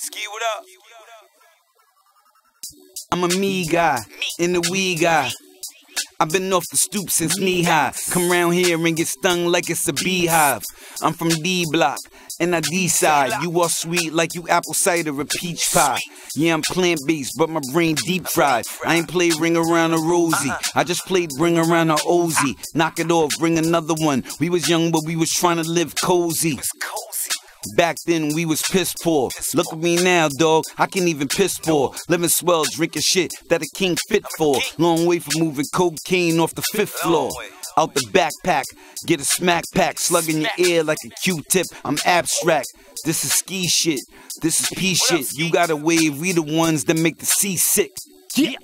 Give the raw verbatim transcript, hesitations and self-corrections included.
Ski, what up? I'm a me guy, and a we guy. I've been off the stoop since knee high. Come round here and get stung like it's a beehive. I'm from D block, and I decide. You are sweet like you apple cider or peach pie. Yeah, I'm plant-based, but my brain deep-fried. I ain't played Ring Around a Rosie. I just played Ring Around a Ozzy. Knock it off, bring another one. We was young, but we was trying to live cozy. Back then we was piss poor. Look at me now, dog. I can't even piss poor. Living swell, drinking shit that a king fit for. Long way from moving cocaine off the fifth floor. Out the backpack, get a smack pack. Slug in your ear like a Q-tip. I'm abstract. This is ski shit. This is pea shit. You gotta wave. We the ones that make the sea sick. Yeah.